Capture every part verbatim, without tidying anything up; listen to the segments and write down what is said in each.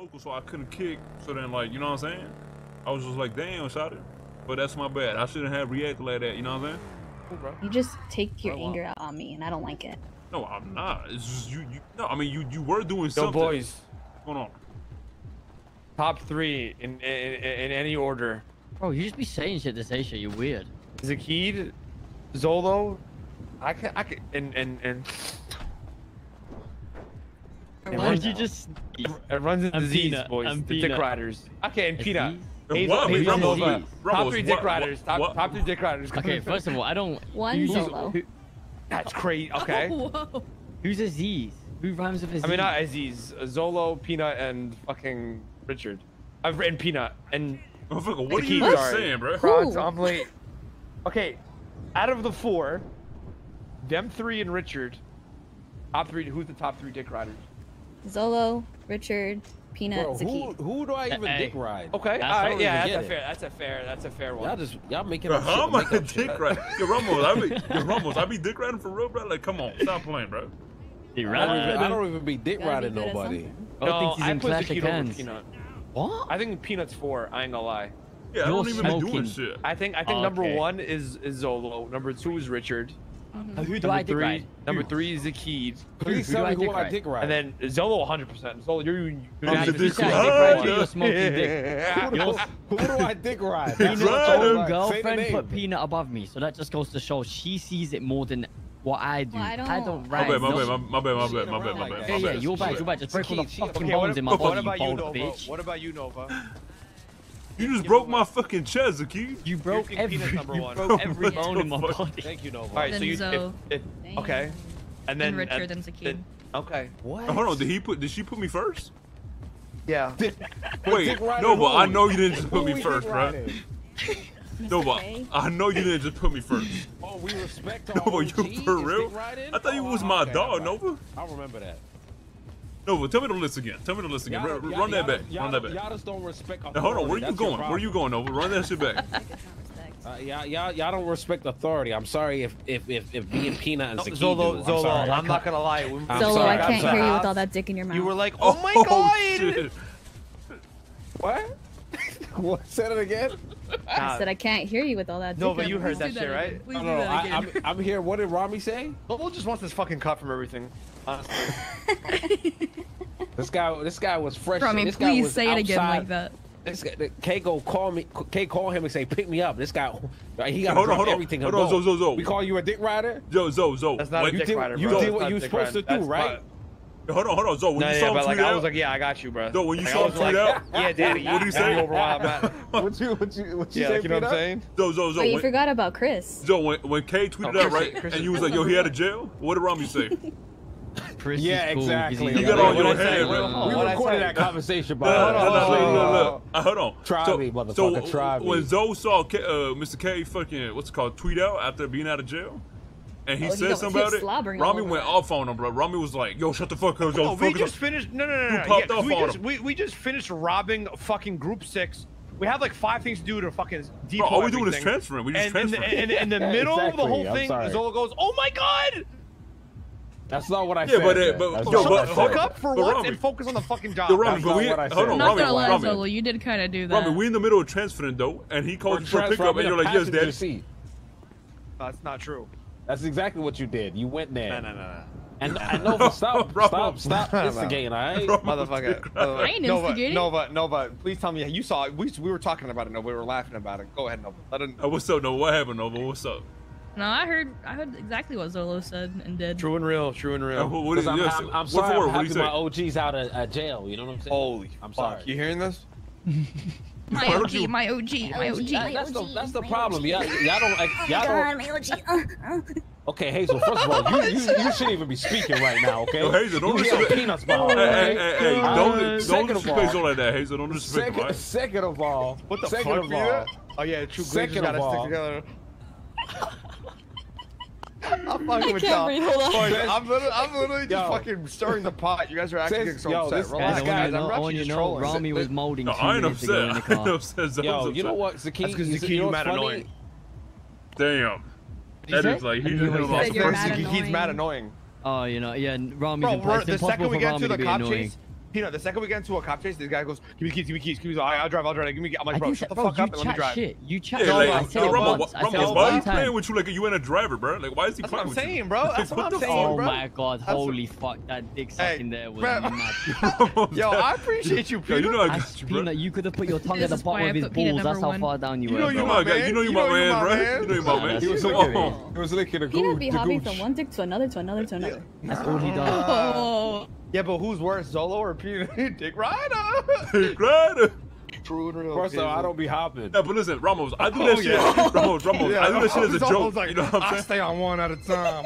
vocal, so I couldn't kick. So then, like, you know what I'm saying? I was just like, damn, shot it. But that's my bad. I shouldn't have reacted like that, you know what I'm saying? Cool, bro. You just take your oh, wow. anger out on me, and I don't like it. No, I'm not. It's just you. you no, I mean, you, you were doing Yo, something. Yo, boys. What's going on? Top three in, in, in any order. Bro, you just be saying shit to say shit. You're weird. Zakid, Zolo, I can, I can, and, and, and. Why did you just? It runs in disease, Peanut. boys. I'm the Peanut. Dick riders. Okay, and Peanut. What? He's, he's Rumbles, Rumbles, top three dick what? riders. Top, what? top three dick riders. Okay, first of all, I don't. One Zolo. Who, that's crazy. Okay. Oh, whoa. Who's Aziz? Who rhymes with Aziz? I mean, not Aziz. Zolo, Peanut, and fucking Richard. I've written Peanut and. What are you are saying, bro? Frogs, I'm late. Okay, out of the four, them three and Richard. Top three. Who's the top three dick riders? Zolo, Richard, Peanut, bro, who, who do I even hey. dick ride? Okay, that's all right, yeah, that's a, fair, that's a fair, that's a fair one. Y'all just, y'all making up shit. Make up dick ride. Yo, Rumbles, I be, yo, Rumbles, I be dick riding for real, bro. Like, come on, stop playing, bro. I don't, I, even, I don't even be dick riding be nobody. I no, think he's I in Clash of Clans. Peanut. What? I think Peanut's four. I ain't gonna lie. Yeah, You're I don't even smoking. be doing shit. I think, I think oh, number okay. one is, is Zolo. Number two is Richard. Mm-hmm. Who do number I dick three, ride? Number three is Zakid. Please tell me who I dick ride. And then Zolo one hundred percent. Zolo, you're, you're, you're not dick ride. You're a smoky dick. Who do I dick ride? Peanut's old girlfriend put Peanut above me. So that just goes to show she sees it more than what I do. Well, I, don't... I don't ride. My bad, my bad, my bad, my bad, my bad, my bad. Yeah, yeah, you're bad, you're bad. Just break all the fucking bones in my body, you bald bitch. What about you, Nova? You just you broke my fucking chest, Zakid. You broke every, number you one. broke every bone in my body. Thank you, Nova. All right, then so you, if, if, okay, and then and Richard and, and Zakid. Then, okay. What? Oh, hold on, did he put? Did she put me first? Yeah. Wait, Nova, I know you didn't just put me first, right? Nova, I know you didn't just put me first. Oh, we respect all Nova, you for real? I thought you was my dog, Nova. I remember that. Nova, tell me the list again. Tell me the list again. Run that back. Run that back. Y'all just don't respect authority. Now, hold on. Where you going? Where you going, Nova? Run that shit back. uh, y'all, y'all, y'all don't respect authority. I'm sorry if if if, if being Peanut and Zakid. No, Zolo, Zolo, I'm, I'm not gonna lie. Zolo, I can't I'm sorry. hear you with all that dick in your mouth. You were like, oh my oh, god. Shit. What? What? Said it again. I said I can't hear you with all that dick. No, but you heard that shit, right? No, no, I'm I'm here. What did Rami say? Zolo just wants this fucking cut from everything. Honestly. This guy, this guy was fresh. Rami, this guy please was say outside. it again like that. This guy, K go call me. K call him and say, "Pick me up." This guy, he got hold on, hold on, everything. Hold on, Zo, Zo, Zo. We call you a dick rider. Yo, Zo, Zo. That's not like, a dick you did, rider. Bro. You did what you were supposed rider. to do, That's right? Not... Hold on, hold on, Zo. When no, you yeah, saw him tweet like, out, I was like, "Yeah, I got you, bro." Zo, when you like, saw him tweet like, out, yeah, daddy. What do you say? What you, what you, what you say? You know what I'm saying? Zo, Zo, Zo. But you forgot about Chris. Zo, when when K tweeted out, right, and you was like, "Yo, he had a jail." What did Rami say? Chris yeah, exactly. You got all your head, bro. We recorded that conversation, bro. No, no, no, no. Hold on. Try me, motherfucker. Try me. When Zo saw Mister K fucking, what's it called, tweet out after being out of jail, and he said something about it, Rami went off on him, bro. Rami was like, yo, shut the fuck up, Zo. We just finished, no, no, no, no. popped off on him. We just finished robbing fucking group six. We have like five things to do to fucking depot everything. All we do is transfer him. We just transfer him. And in the middle of the whole thing, Zo goes, oh my god! That's not what I yeah, said. But, uh, but, yo, but hook up for once and focus on the fucking job. Rami, but we, hold on, I'm not gonna lie, Zolo, you did kind of do that. Rami, we're in the middle of transferring though, and he called you for a pickup, and you're like, yes, daddy. That's not true. That's exactly what you did. You went there. No, no, no, no. And I know, but stop, stop, stop instigating, all right? Motherfucker. I ain't instigating. Nova, Nova, please tell me. You saw it. We were talking about it, Nova. We were laughing about it. Go ahead, Nova. Let him know. What's up, Nova? What happened, Nova? What's up? No, I heard. I heard exactly what Zolo said and did. True and real. True and real. What is I'm, I'm, I'm sorry. What I'm happy my O G's out of uh, jail. You know what I'm saying? Holy, I'm fuck. sorry. You hearing this? My O G, my O G, my O G. That's the that's the problem. Y'all don't. Y'all don't. Okay, Hazel. First of all, you you, you shouldn't even be speaking right now. Okay. Yo, Hazel, don't disrespect Peanut's ball. Hey, hey, hey, hey, don't don't disrespect all like that, Hazel. Don't disrespect him. Second of all, what the fuck? Second of all, oh yeah, true. Second of all. I'm fucking with y'all. I'm literally, I'm literally just yo. fucking stirring the pot. You guys are acting Says, so yo, upset. This, Relax, guys. Know, I'm actually just trolling. Rami was molding no, two I ain't minutes upset. ago in the car. I ain't upset. Yo, yo upset. you know what, Zakid? That's because Zakid, you're mad annoying. Damn. That is like, he just hit him off the first. Zakid's mad annoying. Oh, you know, yeah, Rami's been pissed. The second we get to the cop chase, Peanut, the second we get into a cop chase, this guy goes, "Give me the keys, give me the keys, give me the keys. I'll drive, I'll drive. Give me." I'm like, "Bro, shut the fuck up and let me drive." You chat shit. You chat shit. Why are you playing with you like you ain't a driver, bro? Like, why is he playing with you? That's what I'm saying, bro. That's what I'm saying, bro. Oh my god, holy fuck, that dick sucking there was nuts. Yo, I appreciate you, Peanut. You know I got you, bro. You could have put your tongue at the bottom of his balls. That's how far down you were. You know you my man. You know you my man, bro. You know you my man. He was licking a gooch. Peanut be hopping from one dick to another to another to another. That's all he does. Yeah, but who's worse, Zolo or Peanut? Dick Ryder! Dick Ryder! True and real. Of course, so I don't be hopping. Yeah, but listen, Ramos, I do oh, that yeah. shit. Ramos, Ramos, yeah, I do that shit as a joke. Like, you know what I'm saying? I stay on one at a time.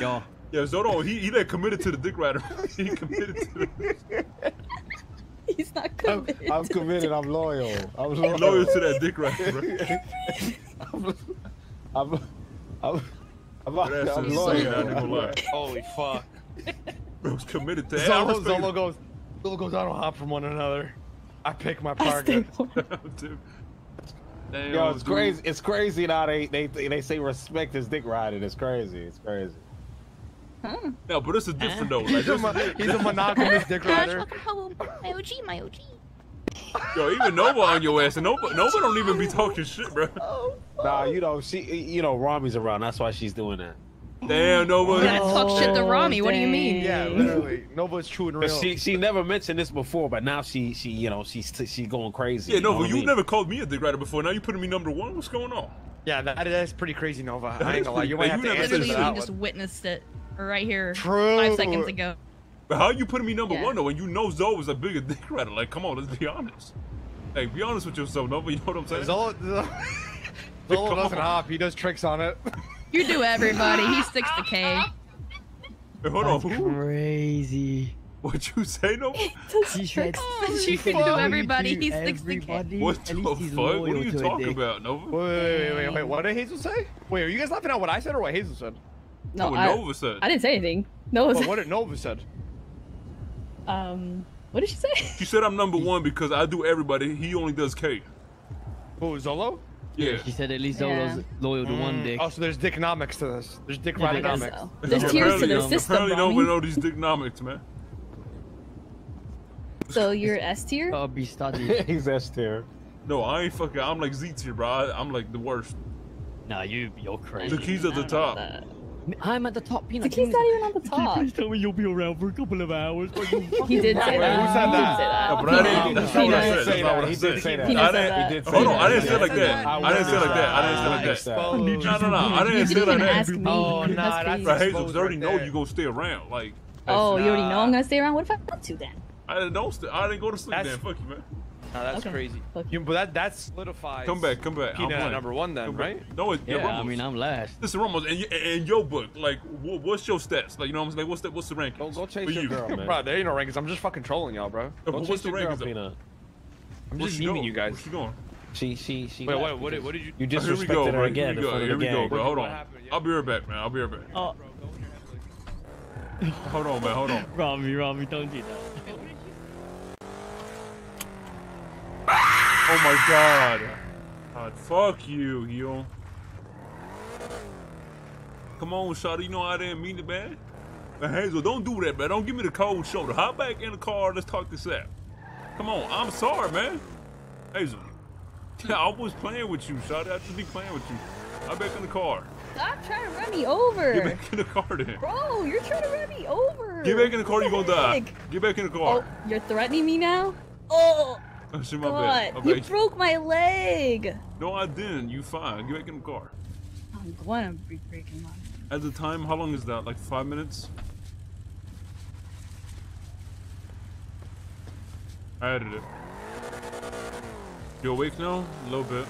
Yo. Yeah, Zolo, he, he like committed to the Dick Ryder. He committed to the He's not committed. I'm, I'm committed. I'm loyal. I'm loyal. I'm loyal to that Dick Ryder, bro. I'm, I'm, I'm, I'm, I'm loyal. Holy fuck. Bro's committed to Zolo, Zolo goes, Zolo goes, "I don't hop from one another. I pick my partner." Dude. Damn, yo, it's dude. crazy. It's crazy now. They they they say respect is dick riding. It's crazy. It's crazy. Huh. No, but this is different though. Like, he's, this a, is, he's a monogamous dick rider. My O G, my O G. Yo, even Nova on your ass, and Nova, Nova don't even be talking shit, bro. Oh, oh. Nah, you know she, you know Rami's around. That's why she's doing that. Damn, Nova. You gotta talk shit to Rami. Dang. What do you mean? Yeah, literally. Nova's true and real. She she never mentioned this before, but now she she you know she's she going crazy. Yeah, you Nova, you I mean? never called me a dick rider before. Now you putting me number one. What's going on? Yeah, that that's pretty crazy, Nova. That I ain't gonna lie. You might have to answer that. Literally, you just witnessed it right here. True. Five seconds ago. But how are you putting me number yeah. one though? And you know Zoe was a bigger dick rider. Like, come on, let's be honest. Hey, be honest with yourself, Nova. You know what I'm saying? Zoe doesn't hop. He does tricks on it. You do everybody. He sticks to K. Wait, hold That's on. Who? Crazy. What you say, no? She said she can do everybody. He sticks to K. What the fuck? What are you talking about, Nova? Wait, wait, wait, wait. What did Hazel say? Wait, are you guys laughing at what I said or what Hazel said? No, oh, what I, Nova said. I didn't say anything. Nova. Well, what did Nova said? Um, what did she say? She said I'm number one because I do everybody. He only does K. Who, Zolo? Yeah. She said at least Zolo's yeah. loyal to mm. one dick. Also, there's dicknomics to this. There's dick yeah, ridenomics. So. There's tears to the system, apparently Nova know these dicknomics, man. So you're S tier? I'll be studying. He's S tier. No, I ain't fucking. I'm like Z tier, bro. I, I'm like the worst. Nah, you, you're crazy. The key's at the top. I'm at the top, Peanut. The key's not even at the top. Please tell me you'll be around for a couple of hours. He did say that. Who said that? No, but I didn't. That's not what I said. He did say that. Hold on, I didn't say it like that. I didn't say it like that. I didn't say it like that. No, no, no. I didn't say it like that. Oh, no, that's crazy. Hazel, because I already know you're going to stay around. Like. Oh, you already know I'm going to stay around? What if I want to then? I didn't go to sleep then. Fuck you, man. No, that's okay. crazy. You, but that that solidifies. Come back, come back. Peanut at number one, then, come right? Back. No, it's yeah. Ramos. I mean, I'm last. This is Ramos, and in your book, like, what, what's your stats? Like, you know, what I'm saying, what's the what's the rankings? Go, go chase your you. girl, man. Bro, there ain't no rankings. I'm just fucking trolling y'all, bro. Go go what's the rankings, Peanut? I'm just leaving you guys. Where's she going? She she she. Wait, wait, what did what did you? You disrespected oh, her again. Here we go, here we go, bro. Hold on. I'll be right back, man. I'll be right back. Hold on, man. Hold on. Rami, Rami, don't do that. Oh my god. God, fuck you, yo. Come on, shawty, you know I didn't mean it, man. But Hazel, don't do that, man. Don't give me the cold shoulder. Hop back in the car, let's talk this out. Come on, I'm sorry, man. Hazel, I was playing with you, shawty. I just be playing with you. Hop back in the car. Stop trying to run me over. Get back in the car, then. Bro, you're trying to run me over. Get back in the car, you're gonna die. Get back in the car. Oh, you're threatening me now? Oh. Oh, shit, my bad. Okay. You broke my leg. No, I didn't. You fine. Get back in the car. I'm going to be breaking mine. At the time, how long is that? Like five minutes? I added it. You awake now? A little bit.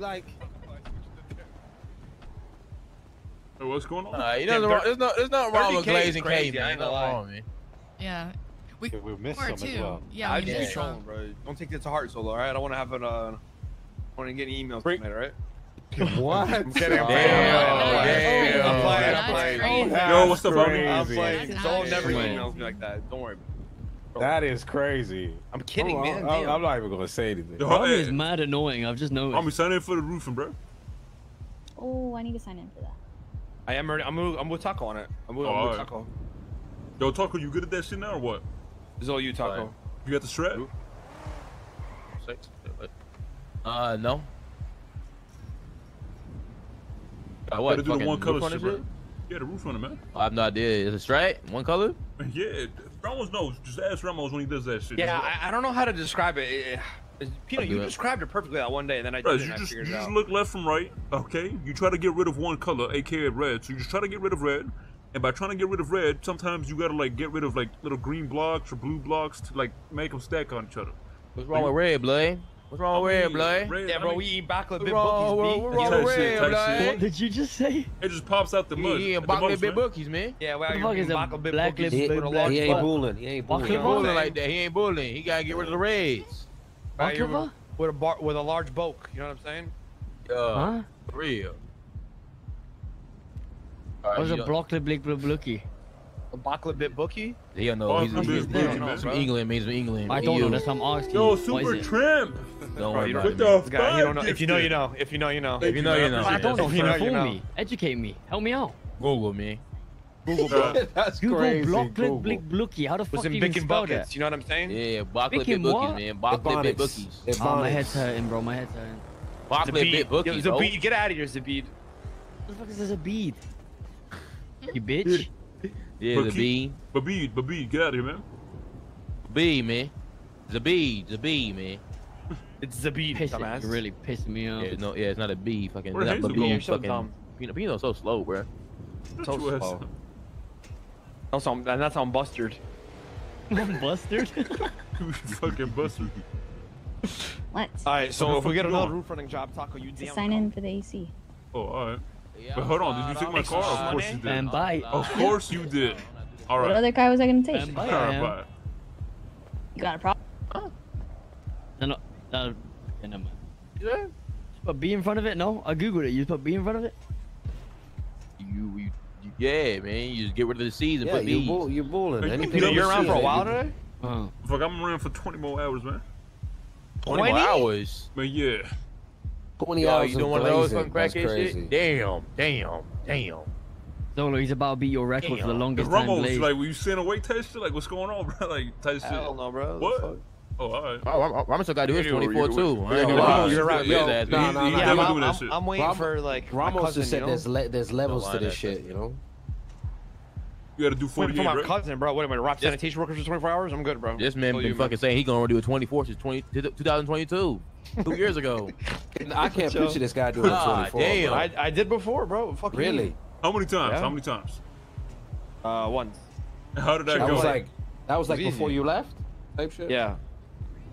Like, hey, what's going on? Nah, he doesn't. Damn, there's no. There's nothing wrong with glazing K, man. Ain't nothing wrong with me. Yeah, we yeah, we missed some too. as well. Yeah, I just trolling, bro. Don't take this to heart, Solo. All right, I don't want to have an. Uh, want to get any emails from it, all right? What? I'm kidding. I'm playing. I'm playing. I'm playing. Yo, what's up, buddy? I'm playing. Solo never emails me like that. Don't worry. That is crazy. I'm kidding, oh, man. I'm, I'm not even gonna say anything. The homie is mad annoying. I've just noticed. Homie, sign in for the roofing, bro. Oh, I need to sign in for that. I am already. I'm gonna, I'm with Taco on it. I'm with, I'm with right. Taco. Yo, Taco, you good at that shit now or what? It's all you, Taco. All right. You got the shred? Uh, no. Uh, what? Do the one color shit, bro. Yeah, the roof on it, man. I have no idea. Is it straight? One color? Yeah, Ramos knows. Just ask Ramos when he does that shit. Yeah, I, I don't know how to describe it. it, it Peanut, you it. described it perfectly that one day, and then I, right, didn't, you just, I figured you it out. You just look left from right, okay? You try to get rid of one color, aka red. So you just try to get rid of red, and by trying to get rid of red, sometimes you gotta like get rid of like little green blocks or blue blocks to like make them stack on each other. What's wrong like, with red, blood? What's wrong I mean, with red, blood? Yeah, bro, we eat backlit big bookies. What did you just say? It just pops out the mud. Yeah, backlit big bookies, man. Yeah, well, you eating backlit big bookies. He ain't bullying. He ain't bullying like that. He ain't bullying. He gotta get rid of the reds. Right, with, with a bar, with a large bulk. You know what I'm saying? Yeah. Huh? For real. Right, what's a backlit big bookie? A backlit bit bookie? Yeah, no, he's, he's, he's, bookie, no, he's from England, he's from England. I don't know, that's some Austin. Yo, super trim. Don't worry about it. If you know, you know. If you know, you know. If you know, you know. I don't know. You know, you know. Educate me. Help me out. Google me. Google, bro. That's crazy. Google backlit bookie. How the fuck do you even spell that? You know what I'm saying? Yeah, backlit bit bookies, man. Backlit bit bookies. Oh, my head's hurting, bro. My head's hurting. Backlit bit bookies, bro. Zabeed, get out of here, Zabeed. What the fuck is a Zabeed? You bitch. Yeah, the B. Zabeed, Zabeed, get out of here, man. B, man. Zabeed, Zabeed, man. It's Zabeed, dumbass. It's really pissing me off. Yeah, no, yeah, it's not a B, fucking. Where not Zabeed, fucking. Peanut, Peanut's so slow, bro. So slow. That's on, that's on Bustard. Bustard? Fucking Bustard. What? Alright, so if we get another roof running job, Taco, you damn. Sign in for the A C. Oh, alright. But hold on, did you take my car? Of course you did. And bye. Of course you did. All right. What other guy was I gonna take? And bye, and bye. You got a problem? Huh? No, no, no, never mind. Yeah. Just put B in front of it. No, I googled it. You just put B in front of it. You, you, you yeah, man. You just get rid of the C's and yeah, put B's. Yeah, you, you're balling. You, you know, you're around for a while today. Uh, Fuck, I'm around for twenty more hours, man. twenty, twenty? more hours. But yeah. Yo, you doing one of those fucking crackhead shit? Damn, damn, damn. Solo, he's about to beat your record damn. for the longest time. Ramos, like, were you sitting away type shit? Like, what's going on, bro? Like, type shit. I don't know, bro. What? Fuck. Oh, all right. Oh, Ramos still got to do his twenty-four, too. You're right. I'm waiting for, like, Ramos cousin, just said you know? there's, le there's levels no, to this shit, you know? You got to do forty-eight, bro. For my cousin, bro. What am I, rock sanitation workers for twenty-four hours? I'm good, bro. This man been fucking saying he's going to do a twenty-four since two thousand twenty-two. Two years ago. I can't picture this guy doing ah, twenty-four. Damn. I, I did before, bro. Fuck really? You. How many times? Yeah. How many times? Uh, once. How did that, that go? Was like, that was like was before easy. you left? Type shit? Yeah.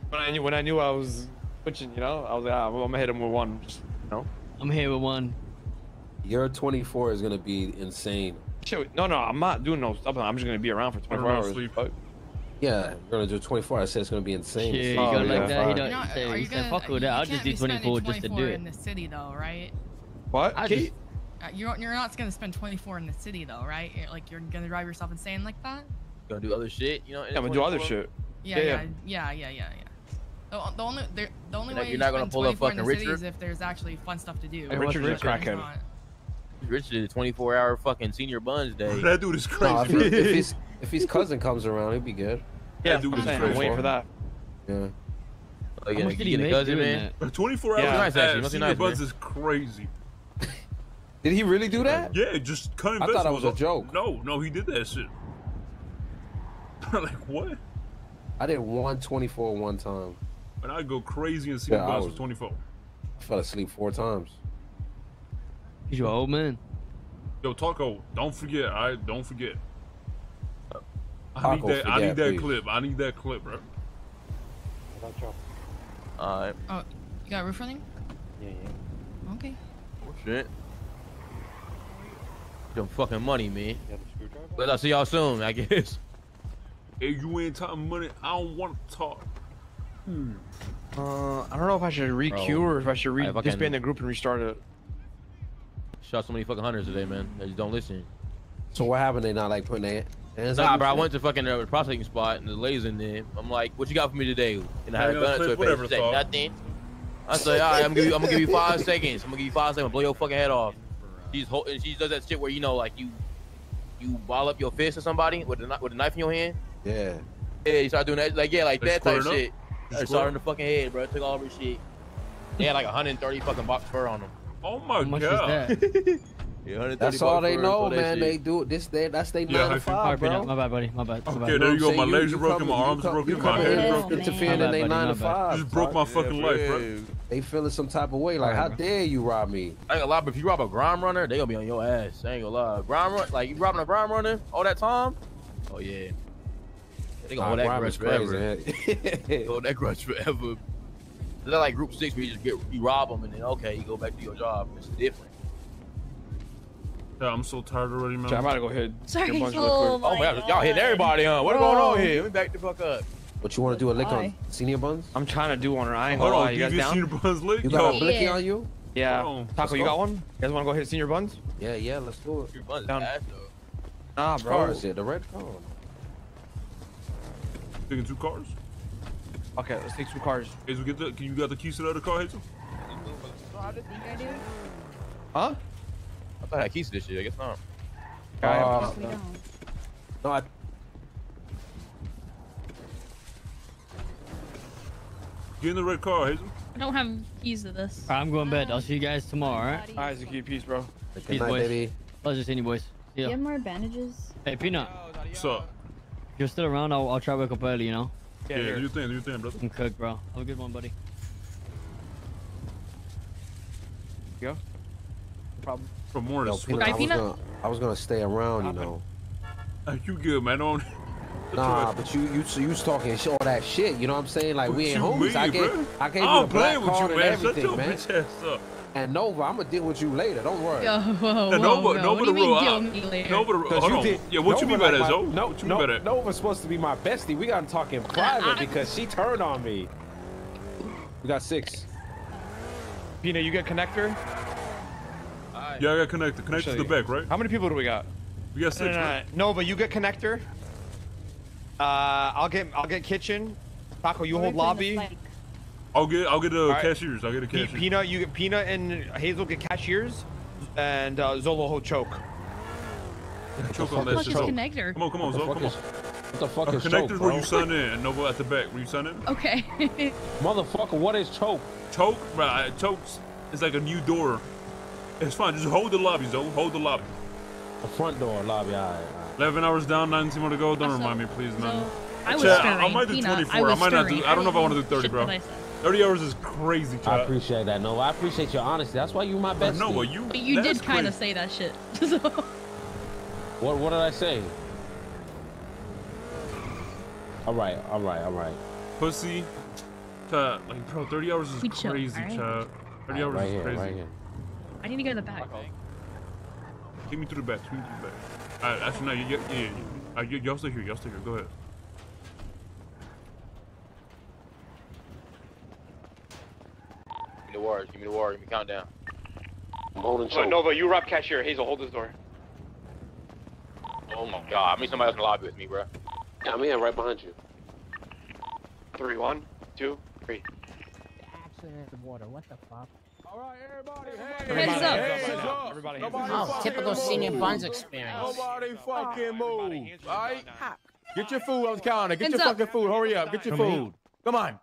When I knew, when I knew I was switching, you know, I was like, ah, well, I'm gonna hit him with one. Just, you know? I'm here with one. Your twenty-four is gonna be insane. Shit, no, no, I'm not doing no stuff. I'm just gonna be around for twenty-four hours. Sleep. Yeah, we're gonna do twenty-four. I said it's gonna be insane. Yeah, you go like that. He don't no, say, he said, gonna, fuck with that. I'll just do twenty-four just to do it. In the city, though, right? What? I just, you're you're not gonna spend twenty-four in the city, though, right? You're, like you're gonna drive yourself insane like that. Gonna do other shit, you know? Yeah, we do other shit. Yeah, yeah, yeah, yeah, yeah, yeah. yeah. The, the only the, the only you're way you're not gonna pull up fucking Richard is if there's actually fun stuff to do. Hey, Richard is cracking. Richard did a twenty-four hour fucking senior buns day. That dude is crazy. If his cousin comes around, he'll be good. Yeah, dude, I'm waiting for that. Yeah. Oh, yeah. How much did he make cousin, man? twenty-four hours. Yeah, nice, actually. Must be nice, man. Buzz is crazy. Did he really do that? Yeah, just cutting vegetables. I thought it was a joke. No, no, he did that shit. Like, what? I did one twenty-four one time. And I'd go crazy and see the Buzz was twenty-four. I fell asleep four times. He's your old man. Yo, Taco, don't forget. I don't forget. I need that, I need that, please. clip. I need that clip, bro. Alright. Oh, you got roof running? Yeah, yeah. Okay. Oh, shit. Your fucking money, man. But I'll see y'all soon, I guess. If you ain't talking money, I don't want to talk. Hmm. Uh, I don't know if I should re-queue or if I should re- disband the group and restart it. Shot so many fucking hunters today, man. They just don't listen. So what happened? They not like putting their Nah, bro, I went to fucking uh, the prospecting spot and the lady's in there. I'm like, what you got for me today? And I had a gun to her face. She said, nothing. I said, all right, I'm gonna, I'm gonna give you five seconds. I'm gonna give you five seconds. Blow your fucking head off. She's holding. She does that shit where you know, like you, you ball up your fist or somebody with a with a knife in your hand. Yeah. Yeah, you start doing that. Like yeah, like that type shit. I started in the fucking head, bro. It took all of her shit. They had like one hundred thirty fucking box fur on them. Oh my god. Yeah, that's all they know, man. They do it this day. That's they yeah, nine to five, bro. My bad, buddy. My bad. My okay, bad. There you go. My legs are broken. My arms are broken. My head is broken. Interfering in their nine to five. Just broke my fucking life, bro. They feeling some type of way. Like, how dare you rob me? I ain't gonna lie, but if you rob a grime runner, they gonna be on your ass. I ain't gonna lie. Grime runner, like you robbing a grime runner all that time? Oh yeah. They gonna hold that grudge forever. Hold that grudge forever. They're like group six where you just get you rob them and then okay, you go back to your job. It's different. Yeah, I'm so tired already, man. I'm about to go ahead. Sorry, oh my god, y'all hitting everybody, huh? What's going on here? Let me back the fuck up. What you want to do a lick on Senior Buns? I'm trying to do one, I ain't gonna lie. You guys down? Senior Buns lick? You got a blicky on you? Yeah. Taco, you got one? You guys want to go hit Senior Buns? Yeah, yeah, let's do it. Senior Buns is bad, though. Nah, bro. Cars, yeah, the red car. Taking two cars? Okay, let's take two cars. Hazel, get the, can you got the keys to the other car, Hazel? Huh? I thought I had keys to this shit. I guess not. Uh, no, no. no, I. Get in the red car, Hazel. I don't have keys to this. All right, I'm going to bed. I'll see you guys tomorrow, all right? All right, Hazel, keep your peace, bro. Good peace, night, boys. Baby. Pleasure seeing you, boys. See you have more bandages? Hey, Peanut. What's up? If you're still around, I'll, I'll try to wake up early, you know? Yeah, yeah do your thing, do your thing, brother. I'm cooked, bro. Have a good one, buddy. Go. No problem. For more to switch. I was gonna, I was gonna stay around, you know. Are you good, man? Don't. Nah, but you, you, so you was talking all that shit. You know what I'm saying? Like what we ain't homies. I can't, I can't do a black card and everything, man. Shut your bitch ass up. And Nova, I'm gonna deal with you later. Don't worry. Yo, whoa, whoa, Nova, no. Nova the real. Nova the real. Hold on. Did, yeah, what Nova you mean by like that, Zo? No, what you mean by that? Nova's supposed to be my bestie. We gotta talk in private I, because she turned on me. We got six. Pina, you got connector? Right. Yeah, I got connector. Connector's the back, right? How many people do we got? We got six. No, no, no, right? Nova, you get connector. Uh, I'll get, I'll get kitchen. Taco, you hold lobby. I'll get, I'll get the right. cashiers. I'll get a cashier. Peanut, you get Peanut and Hazel get cashiers, and uh, Zolo hold choke. Choke on that shit. Come on, come on, Zolo, come on. What the fuck is choke? Connectors where you sign in, and Nova at the back where you sign in. Okay. Motherfucker, what is choke? Choke, right? Choke's it's like a new door. It's fine. Just hold the lobby, Zolo. Hold the lobby. The front door lobby. All right, all right. Eleven hours down, nineteen more to go. Don't also, remind me, please, so man. I was Chat, stirring. I might do twenty-four. I, I might not do. I don't know if I want to do thirty, bro. thirty hours is crazy, child. I appreciate that, Nova. I appreciate your honesty. That's why you my best. No, you. But you did kind of say that shit. So. What? What did I say? All right, all right, all right. Pussy, child. Like, bro, thirty hours is chill, crazy, right? Child. thirty hours right, right is here, crazy. Right here. I need to go to the back. Take me through the back. Take me through the back. All right, actually, no, you, yeah, yeah, yeah. Y'all stay here. Y'all stay here. Go ahead. Wars. Give me the war. Give me countdown. I'm holding choke. Oh, Nova, you rob cashier. Hazel, hold this door. Oh my god. I mean, somebody else in the lobby with me, bro. Yeah, I'm here, right behind you. Three, one, two, three. Accident in the water. What the fuck? All right, everybody. Hey, hands up. Hands up. Everybody hands up. Oh, typical Senior Buns experience. Nobody fucking move. All right? Get your food. I was counting. Get your fucking food. Hurry up. Get your food. Come on.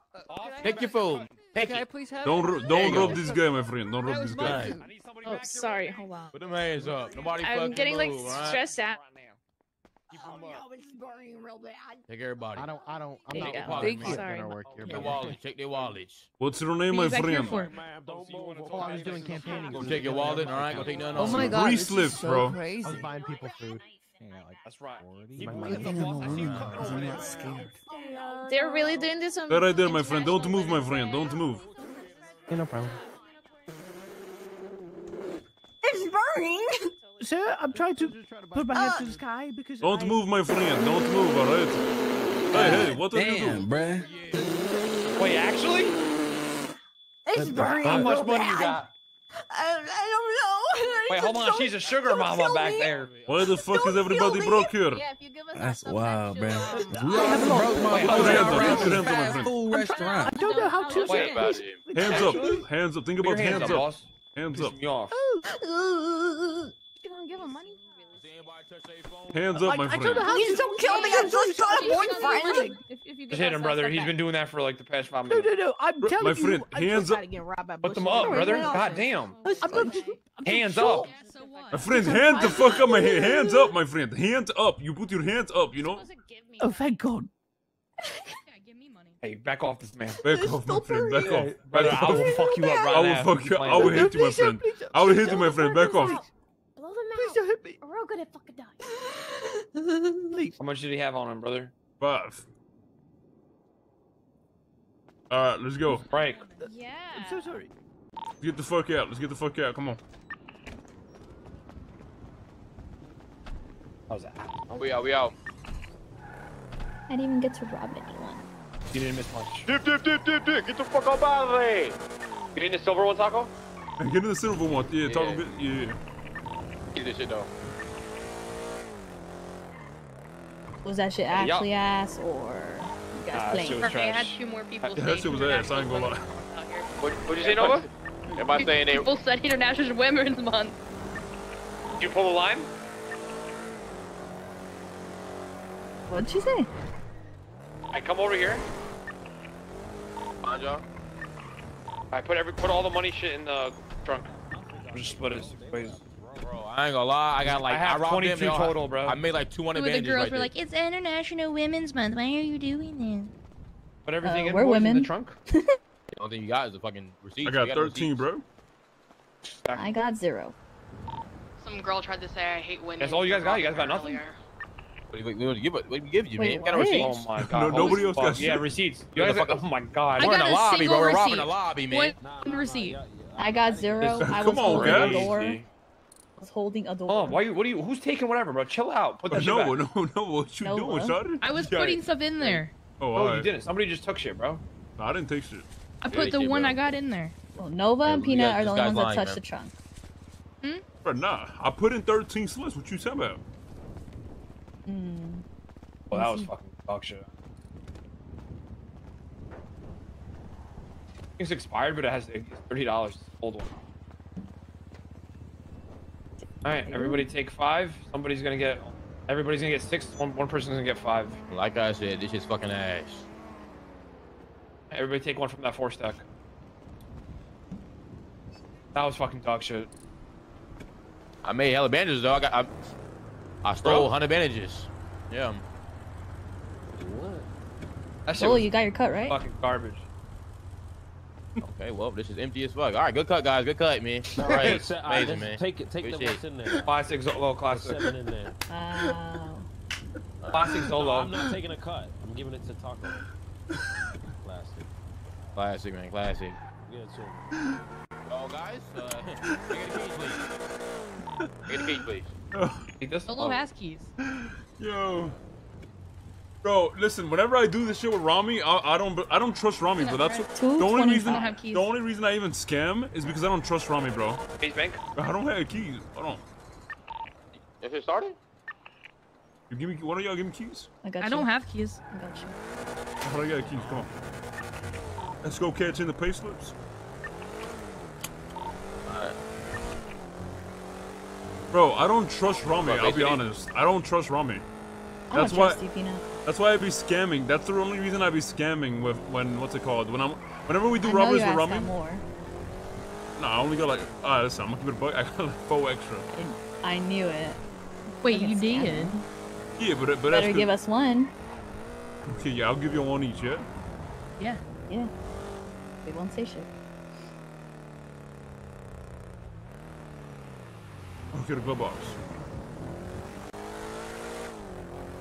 Take your food. Hey, can I please have don't ro don't rob go. This guy, my friend. Don't rob this guy. I need somebody oh, sorry. Hold on. Put them hands up. Nobody I'm getting move, like stressed right? out. Oh, no, it's burning real bad. Take everybody. I don't. I don't. I'm there not. Thank you. Sorry. Work here, their wallet. Take their wallets. What's your name, my friend? Oh, I was doing campaigning. Go take your wallet. All right. Go take none. Oh my God. Free slips, bro. I was buying people food. Yeah, like that's right. They're really doing this on. They're right there, my friend. Don't move, my friend. Don't move. Yeah, no problem. It's burning. Sir, I'm trying to put my head uh, to the sky because. Don't I... move, my friend. Don't move. All right. Hey, hey, what are damn, you doing, bruh? Wait, actually? It's burning. How much money you got? I, I don't know. Wait, hold on. She's a sugar mama back me. There. Why the fuck don't is everybody broke here? Yeah, if you give us That's wild, man. We haven't broke my restaurant. I don't know how to say about it. Hands up. Hands up. Think about hands up. Hands up. You gonna give him money? Hands up, my friend. Please don't kill me. I'm just trying to point friend. Just hit him, brother. He's been doing that for like the past five minutes. No, no, no. I'm telling you. My friend, hands up. Put them up, brother. God damn. Hands up. My friend, hands the fuck up, my hand. Hands up, my friend. Hands up. You put your hands up, you know? Oh, thank God. Hey, back off this man. Back There's off, my friend. Back off. Back off. I will fuck you up right now. I will fuck you up. I will hit you, my friend. I will hit you, my friend. Back off. Please don't hit me. We're all gonna fucking die. How much did he have on him, brother? Five. Alright, let's go. Break. Yeah. I'm so sorry. Get the fuck out. Let's get the fuck out. Come on. How's that? Oh, we out. We out. I didn't even get to rob anyone. You didn't miss much. Dip, dip, dip, dip, dip. Get the fuck up out of there. Get in the silver one, Taco? Get in the silver one. Yeah, yeah. Taco. Get, yeah. Get this shit though. Was that shit actually yep. ass or you guys nah, playing? Shit was trash. I had two more people. That shit was ass. I ain't gonna lie. What, what'd you say, Nova? Am I saying they? People said International Women's Month. Did you pull a line? What'd she say? I come over here. Manjo. I put every put all the money shit in the trunk. I'll just split it. Please. Bro, I ain't gonna lie. I got like I have I twenty-two them, total, bro. I made like two hundred bandages. The girls right were there. Like, "It's International Women's Month. Why are you doing this?" But everything uh, we're women. In the trunk. The only thing you got is the fucking receipt. I got, got thirteen, bro. I got zero. Some girl tried to say, "I hate women." That's all you guys got. You guys got nothing. What do you give? What do you give you, man? Got a receipt? Oh my god! No, nobody else got. Yeah, receipts. You guys got. Oh my god! We're in a lobby, bro. We're robbing a lobby, man. One receipt. I got zero. I was holding the door. Holding a door. Oh, why you? What are you? Who's taking whatever, bro? Chill out. Put that no, no, no, no. What you no, doing, son? I was putting stuff in there. Oh, no, right. You didn't. Somebody just took shit, bro. No, I didn't take shit. I put yeah, the one bro. I got in there. Well, Nova and Peanut yeah, are the only ones lying, that touched man. The trunk. Hmm? Bro, nah. I put in thirteen slips. What you talking about? Mm. Well, that was fucking dog shit. It's expired, but it has it's thirty dollars. Old one. All right, everybody take five. Somebody's gonna get, everybody's gonna get six. One, one person's gonna get five. Like I said, this is fucking ass. Everybody take one from that four stack. That was fucking dog shit. I made hella bandages though. I got, I, I stole one hundred bandages. Yeah. What? That shit oh, you got your cut right? Fucking garbage. Okay, well, this is empty as fuck. All right, good cut, guys. Good cut, man. All right, amazing, all right, man. Take it. Take Appreciate the what's in there. Classic Zolo, classic. Seven in there. Wow. Classic Zolo. No, I'm not taking a cut. I'm giving it to Taco. Classic. Classic, man. Classic. Yeah, sure. Well, guys, uh, take a key, please. Take a key, please. Take this. Zolo has keys. Yo. Bro, listen. Whenever I do this shit with Rami, I, I don't, I don't trust Rami, bro. That's what, the only reason. The only reason I even scam is because I don't trust Rami, bro. Keys, bank. I don't have keys. Hold on. Is it started? You give me. Why don't y'all give me keys? I got you. I don't have keys. I got you. How do I get keys? Come on. Let's go catch in the pay slips. All right. Bro, I don't trust Rami. I'll be honest. I don't trust Rami. That's why. That's why I be scamming. That's the only reason I be scamming with when what's it called? When I'm whenever we do robberies with Rummy. No, nah, I only got like ah, uh, listen, I'm gonna keep it a buck. I got like four extra. I knew it. Wait, you scamming. Did? Yeah, but but better that's give us one. Okay, yeah, I'll give you one each, yeah. Yeah, yeah. We won't say shit. I'll get a glove box.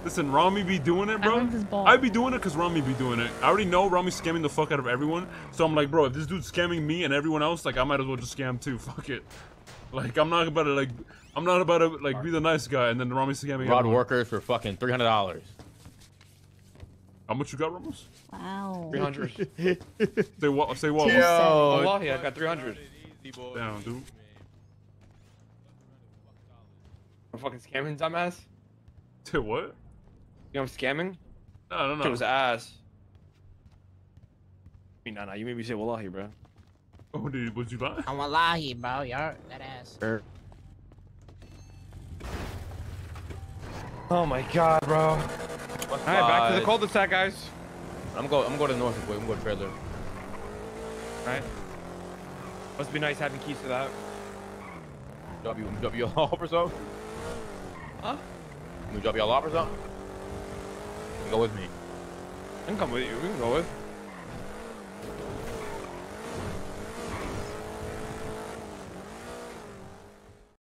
Listen, Rami be doing it, bro. I, I be doing it because Rami be doing it. I already know Rami's scamming the fuck out of everyone. So I'm like, bro, if this dude's scamming me and everyone else, like, I might as well just scam too. Fuck it. Like, I'm not about to, like, I'm not about to, like, be the nice guy. And then Rami's scamming Rod everyone. Workers for fucking three hundred dollars. How much you got, Ramos? Wow. three hundred. Say what? Say what? Yo. I got three hundred. Damn, dude. I'm fucking scamming, dumbass. Dude, what? You know I'm scamming? No, no, no. It was ass. I mean, nah, nah, you made me say wallahi, bro. Oh, dude, what'd you buy? I'm wallahi, bro. You're that ass. Er. Oh my god, bro. Alright, back to the cul-de-sac, guys. I'm going I'm going to Norfolk, boy. I'm going to trailer. Alright. Must be nice having keys to that. W, drop you all off or something? Huh? Can we drop you all off or something? You go with me. I can come with you. We can go with.